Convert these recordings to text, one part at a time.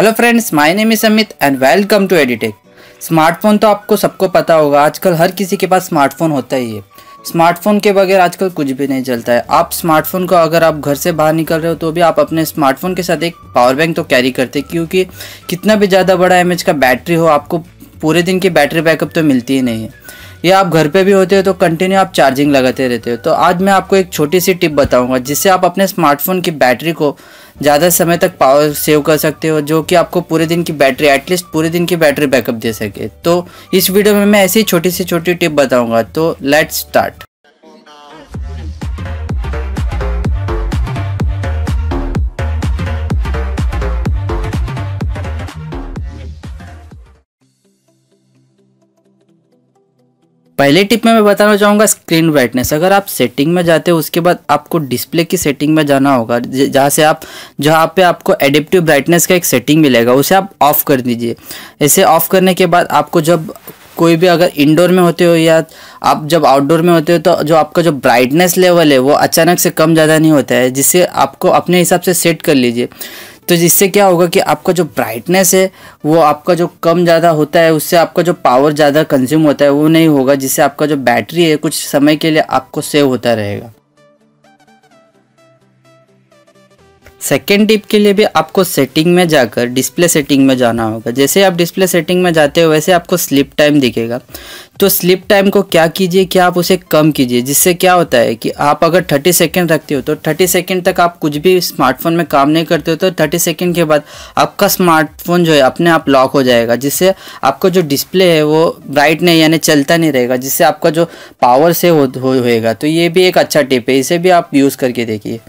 Hello friends, my name is Amit and welcome to एडीटेक। Smartphone तो आपको सबको पता होगा, आजकल हर किसी के पास स्मार्टफोन होता ही है। स्मार्टफोन के बगैर आजकल कुछ भी नहीं चलता है। आप स्मार्टफोन को, अगर आप घर से बाहर निकल रहे हो तो भी आप अपने स्मार्टफोन के साथ एक पावर बैंक तो कैरी करते, क्योंकि कितना भी ज़्यादा बड़ा एमएच का बैटरी हो, आपको पूरे दिन की बैटरी बैकअप तो मिलती ही नहीं है। या आप घर पे भी होते हो तो कंटिन्यू आप चार्जिंग लगाते रहते हो। तो आज मैं आपको एक छोटी सी टिप बताऊंगा जिससे आप अपने स्मार्टफोन की बैटरी को ज़्यादा समय तक पावर सेव कर सकते हो, जो कि आपको पूरे दिन की बैटरी, एटलीस्ट पूरे दिन की बैटरी बैकअप दे सके। तो इस वीडियो में मैं ऐसी छोटी सी छोटी टिप बताऊँगा, तो लेट्स स्टार्ट। पहले टिप में मैं बताना चाहूँगा स्क्रीन ब्राइटनेस। अगर आप सेटिंग में जाते हो, उसके बाद आपको डिस्प्ले की सेटिंग में जाना होगा, जहाँ पे आपको एडेप्टिव ब्राइटनेस का एक सेटिंग मिलेगा, उसे आप ऑफ़ कर दीजिए। इसे ऑफ़ करने के बाद आपको जब कोई भी, अगर इंडोर में होते हो या आप जब आउटडोर में होते हो, तो जो आपका जो ब्राइटनेस लेवल है वो अचानक से कम ज़्यादा नहीं होता है, जिससे आपको अपने हिसाब से सेट कर लीजिए। तो जिससे क्या होगा कि आपका जो ब्राइटनेस है वो आपका जो कम ज़्यादा होता है, उससे आपका जो पावर ज़्यादा कंज्यूम होता है वो नहीं होगा, जिससे आपका जो बैटरी है कुछ समय के लिए आपको सेव होता रहेगा। सेकेंड टिप के लिए भी आपको सेटिंग में जाकर डिस्प्ले सेटिंग में जाना होगा। जैसे आप डिस्प्ले सेटिंग में जाते हो, वैसे आपको स्लीप टाइम दिखेगा। तो स्लीप टाइम को क्या कीजिए कि आप उसे कम कीजिए, जिससे क्या होता है कि आप अगर 30 सेकंड रखते हो तो 30 सेकंड तक आप कुछ भी स्मार्टफोन में काम नहीं करते हो, तो 30 सेकंड के बाद आपका स्मार्टफोन जो है अपने आप लॉक हो जाएगा, जिससे आपका जो डिस्प्ले है वो ब्राइट नहीं, यानी चलता नहीं रहेगा, जिससे आपका जो पावर से होएगा। तो ये भी एक अच्छा टिप है, इसे भी आप यूज़ करके देखिए।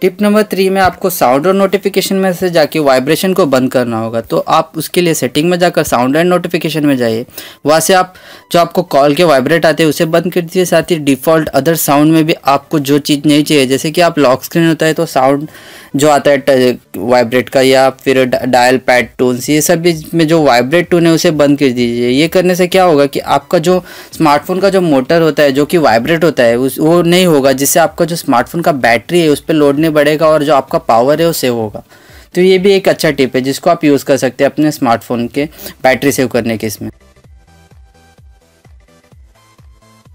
टिप नंबर 3 में आपको साउंड और नोटिफिकेशन में से जाके वाइब्रेशन को बंद करना होगा। तो आप उसके लिए सेटिंग में जाकर साउंड एंड नोटिफिकेशन में जाइए, वहाँ से आप जो आपको कॉल के वाइब्रेट आते हैं उसे बंद कर दीजिए। साथ ही डिफ़ॉल्ट अदर साउंड में भी आपको जो चीज़ नहीं चाहिए, जैसे कि आप लॉक स्क्रीन होता है तो साउंड जो आता है वाइब्रेट का, या फिर डायल पैड टोन्स, ये सब में जो वाइब्रेट टोन है उसे बंद कर दीजिए। ये करने से क्या होगा कि आपका जो स्मार्टफोन का जो मोटर होता है जो कि वाइब्रेट होता है वो नहीं होगा, जिससे आपका जो स्मार्टफोन का बैटरी है उस पर लोड बढ़ेगा और जो आपका पावर है वो सेव होगा। तो ये भी एक अच्छा टिप है जिसको आप यूज़ कर सकते हैं अपने स्मार्टफोन के बैटरी सेव करने के इसमें।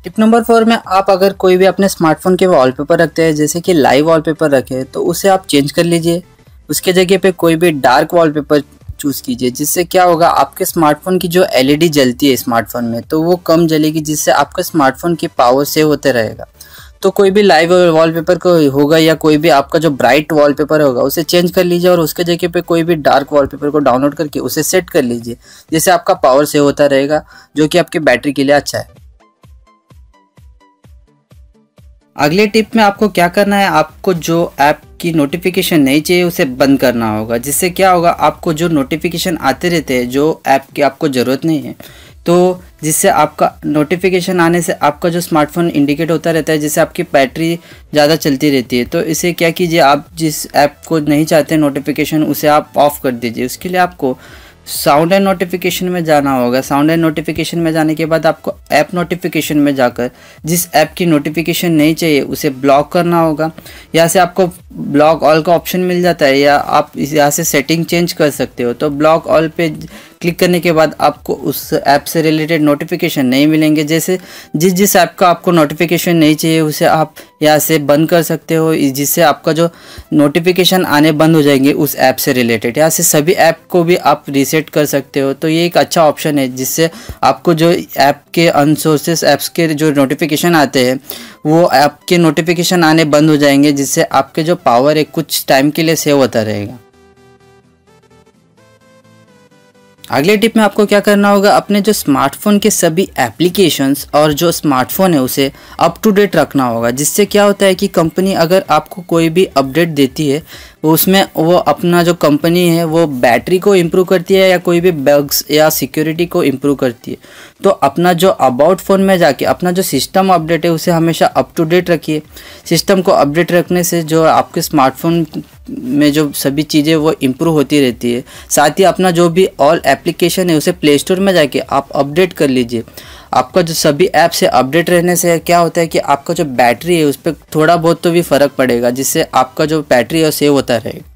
टिप नंबर 4 में आप अगर कोई भी अपने स्मार्टफोन के वॉलपेपर रखते हैं, जैसे कि लाइव वॉलपेपर रखे, तो उसे आप चेंज कर लीजिए। उसके जगह पे कोई भी डार्क वॉलपेपर चूज़ कीजिए, जिससे क्या होगा आपके स्मार्टफोन की जो एलईडी जलती है स्मार्टफोन में तो वो कम जलेगी, जिससे आपके स्मार्टफोन की पावर सेव होते रहेगा। तो कोई भी लाइव वॉलपेपर को होगा या कोई भी आपका जो ब्राइट वॉलपेपर होगा उसे चेंज कर लीजिए और उसके जगह पे कोई भी डार्क वॉलपेपर को डाउनलोड करके उसे सेट कर लीजिए, जिससे आपका पावर सेव होता रहेगा, जो कि आपकी बैटरी के लिए अच्छा है। अगले टिप में आपको क्या करना है, आपको जो ऐप की नोटिफिकेशन नहीं चाहिए उसे बंद करना होगा, जिससे क्या होगा आपको जो नोटिफिकेशन आते रहते हैं जो ऐप की आपको ज़रूरत नहीं है, तो जिससे आपका नोटिफिकेशन आने से आपका जो स्मार्टफोन इंडिकेट होता रहता है, जिससे आपकी बैटरी ज़्यादा चलती रहती है। तो इसे क्या कीजिए, आप जिस ऐप को नहीं चाहते नोटिफिकेशन उसे आप ऑफ़ कर दीजिए। उसके लिए आपको साउंड एंड नोटिफिकेशन में जाना होगा। साउंड एंड नोटिफिकेशन में जाने के बाद आपको ऐप नोटिफिकेशन में जाकर जिस ऐप की नोटिफिकेशन नहीं चाहिए उसे ब्लॉक करना होगा। यहाँ से आपको ब्लॉक ऑल का ऑप्शन मिल जाता है, या आप यहाँ से सेटिंग चेंज कर सकते हो। तो ब्लॉक ऑल पे क्लिक करने के बाद आपको उस ऐप से रिलेटेड नोटिफिकेशन नहीं मिलेंगे। जैसे जिस ऐप का आपको नोटिफिकेशन नहीं चाहिए उसे आप यहाँ से बंद कर सकते हो, जिससे आपका जो नोटिफिकेशन आने बंद हो जाएंगे उस ऐप से रिलेटेड। यहाँ से सभी ऐप को भी आप रीसेट कर सकते हो। तो ये एक अच्छा ऑप्शन है, जिससे आपको जो ऐप के अनसोर्सेस ऐप्स के जो नोटिफिकेशन आते हैं वो ऐप के नोटिफिकेशन आने बंद हो जाएंगे, जिससे आपके जो पावर है कुछ टाइम के लिए सेव होता रहेगा। अगले टिप में आपको क्या करना होगा, अपने जो स्मार्टफोन के सभी एप्लीकेशंस और जो स्मार्टफोन है उसे अप टू डेट रखना होगा, जिससे क्या होता है कि कंपनी अगर आपको कोई भी अपडेट देती है उसमें वो अपना जो कंपनी है वो बैटरी को इम्प्रूव करती है या कोई भी बग्स या सिक्योरिटी को इम्प्रूव करती है। तो अपना जो अबाउट फ़ोन में जाके अपना जो सिस्टम अपडेट है उसे हमेशा अप टू डेट रखिए। सिस्टम को अपडेट रखने से जो आपके स्मार्टफोन में जो सभी चीज़ें वो इम्प्रूव होती रहती है। साथ ही अपना जो भी ऑल एप्लीकेशन है उसे प्ले स्टोर में जाके आप अपडेट कर लीजिए। आपका जो सभी ऐप से अपडेट रहने से क्या होता है कि आपका जो बैटरी है उस पर थोड़ा बहुत तो भी फ़र्क पड़ेगा, जिससे आपका जो बैटरी है वो सेव होता रहेगा।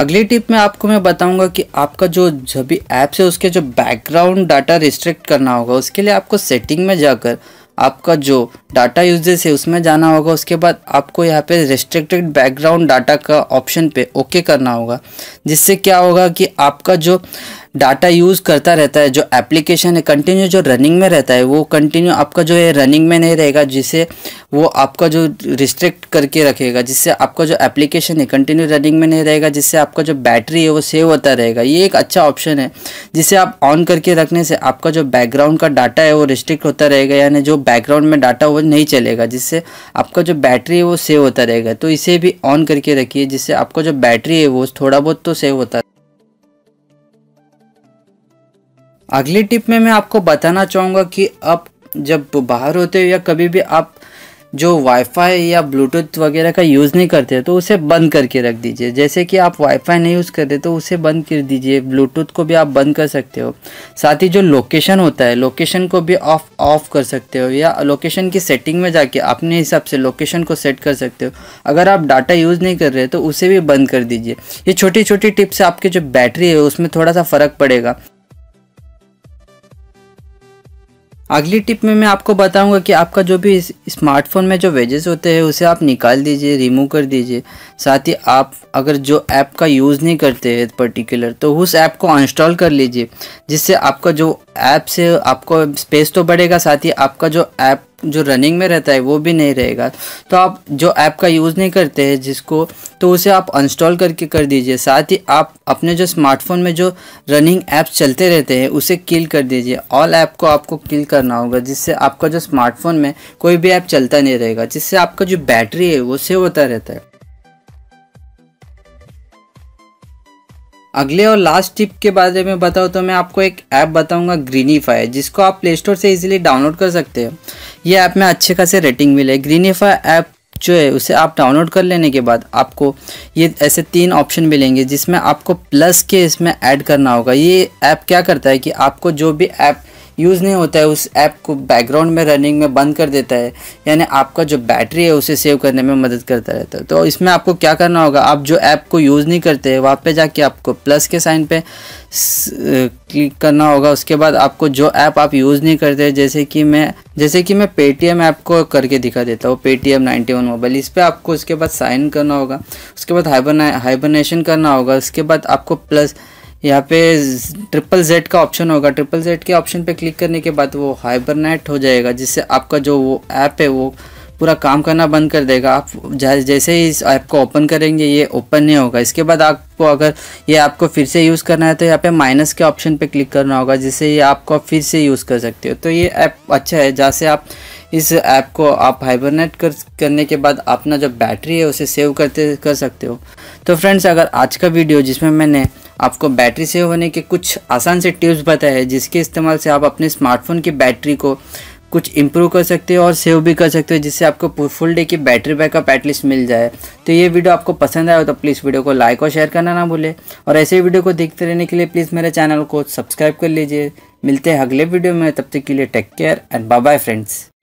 अगली टिप में आपको मैं बताऊंगा कि आपका जो सभी ऐप्स है उसके जो बैकग्राउंड डाटा रिस्ट्रिक्ट करना होगा। उसके लिए आपको सेटिंग में जाकर आपका जो डाटा यूजेस है उसमें जाना होगा। उसके बाद आपको यहाँ पे रिस्ट्रिक्टेड बैकग्राउंड डाटा का ऑप्शन पे ओके करना होगा, जिससे क्या होगा कि आपका जो डाटा यूज़ करता रहता है, जो एप्लीकेशन है कंटिन्यू जो रनिंग में रहता है वो कंटिन्यू आपका जो है रनिंग में नहीं रहेगा, जिसे वो आपका जो रिस्ट्रिक्ट करके रखेगा, जिससे आपका जो एप्लीकेशन है कंटिन्यू रनिंग में नहीं रहेगा, जिससे आपका जो बैटरी है वो सेव होता रहेगा। ये एक अच्छा ऑप्शन है जिसे आप ऑन करके रखने से आपका जो बैकग्राउंड का डाटा है वो रिस्ट्रिक्ट होता रहेगा, यानी जो बैकग्राउंड में डाटा वो नहीं चलेगा, जिससे आपका जो बैटरी है वो सेव होता रहेगा। तो इसे भी ऑन करके रखिए, जिससे आपका जो बैटरी है वो थोड़ा बहुत तो सेव होता रहेगा। अगली टिप में मैं आपको बताना चाहूँगा कि आप जब बाहर होते हो या कभी भी आप जो वाईफाई या ब्लूटूथ वगैरह का यूज़ नहीं करते तो उसे बंद करके रख दीजिए। जैसे कि आप वाईफाई नहीं यूज़ करते तो उसे बंद कर दीजिए, ब्लूटूथ को भी आप बंद कर सकते हो। साथ ही जो लोकेशन होता है लोकेशन को भी ऑफ कर सकते हो, या लोकेशन की सेटिंग में जाके अपने हिसाब से लोकेशन को सेट कर सकते हो। अगर आप डाटा यूज़ नहीं कर रहे तो उसे भी बंद कर दीजिए। ये छोटी छोटी टिप्स आपकी जो बैटरी है उसमें थोड़ा सा फ़र्क पड़ेगा। अगली टिप में मैं आपको बताऊंगा कि आपका जो भी स्मार्टफोन में जो वेजेस होते हैं उसे आप निकाल दीजिए, रिमूव कर दीजिए। साथ ही आप अगर जो ऐप का यूज़ नहीं करते हैं पर्टिकुलर तो उस ऐप को अनइंस्टॉल कर लीजिए, जिससे आपका जो ऐप से आपको स्पेस तो बढ़ेगा, साथ ही आपका जो ऐप जो रनिंग में रहता है वो भी नहीं रहेगा। तो आप जो ऐप का यूज़ नहीं करते हैं जिसको तो उसे आप अनइंस्टॉल करके कर दीजिए। साथ ही आप अपने जो स्मार्टफोन में जो रनिंग ऐप्स चलते रहते हैं उसे किल कर दीजिए। ऑल ऐप को आपको किल करना होगा, जिससे आपका जो स्मार्टफोन में कोई भी ऐप चलता नहीं रहेगा, जिससे आपका जो बैटरी है वो सेव होता रहता है। अगले और लास्ट टिप के बारे में बताऊँ तो मैं आपको एक ऐप बताऊंगा ग्रीनीफाई, जिसको आप प्ले स्टोर से इजीली डाउनलोड कर सकते हो। ये ऐप में अच्छे खासे रेटिंग मिले है। ग्रीनीफाई ऐप जो है उसे आप डाउनलोड कर लेने के बाद आपको ये ऐसे 3 ऑप्शन मिलेंगे, जिसमें आपको प्लस के इसमें ऐड करना होगा। ये ऐप क्या करता है कि आपको जो भी ऐप यूज़ नहीं होता है उस ऐप को बैकग्राउंड में रनिंग में बंद कर देता है, यानी आपका जो बैटरी है उसे सेव करने में मदद करता रहता है। तो इसमें आपको क्या करना होगा, आप जो ऐप को यूज़ नहीं करते हैं वहाँ पे जाके आपको प्लस के साइन पे क्लिक करना होगा। उसके बाद आपको जो ऐप आप यूज़ नहीं करते, जैसे कि मैं पेटीएम ऐप को करके दिखा देता हूँ, पेटीएम 91 मोबाइल, इस पर आपको उसके बाद साइन करना होगा। उसके बाद हाइबरनेशन करना होगा। उसके बाद आपको प्लस यहाँ पे ZZZ का ऑप्शन होगा, ZZZ के ऑप्शन पे क्लिक करने के बाद वो हाइबरनेट हो जाएगा, जिससे आपका जो वो ऐप है वो पूरा काम करना बंद कर देगा। आप जैसे ही इस ऐप को ओपन करेंगे ये ओपन नहीं होगा। इसके बाद आपको अगर ये आपको फिर से यूज़ करना है तो यहाँ पे माइनस के ऑप्शन पे क्लिक करना होगा, जिससे ये आपको फिर से यूज़ कर सकते हो। तो ये ऐप अच्छा है, जहाँ से आप इस ऐप को आप हाइबरनेट करने के बाद अपना जो बैटरी है उसे सेव कर सकते हो। तो फ्रेंड्स, अगर आज का वीडियो जिसमें मैंने आपको बैटरी सेव होने के कुछ आसान से टिप्स बताए हैं, जिसके इस्तेमाल से आप अपने स्मार्टफोन की बैटरी को कुछ इम्प्रूव कर सकते हो और सेव भी कर सकते हो, जिससे आपको फुल डे की बैटरी बैकअप एटलीस्ट मिल जाए। तो ये वीडियो आपको पसंद आया हो तो प्लीज़ वीडियो को लाइक और शेयर करना ना भूलें, और ऐसे वीडियो को देखते रहने के लिए प्लीज़ मेरे चैनल को सब्सक्राइब कर लीजिए। मिलते हैं अगले वीडियो में, तब तक के लिए take care and bye bye friends.